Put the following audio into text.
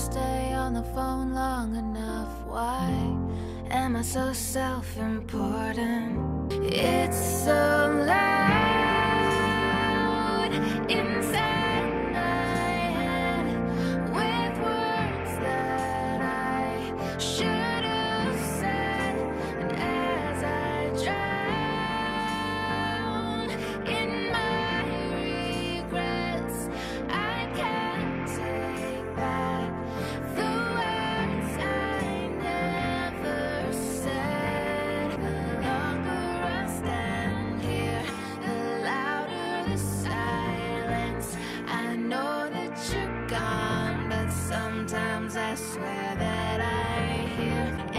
stay on the phone long enough. Why am I so self-important? It's so loud inside my head with words that I should have said. And as I drown in my regrets, I can't take back the words I never said. The longer I stand here, the louder the silence. I know that you're gone, but sometimes I swear that I hear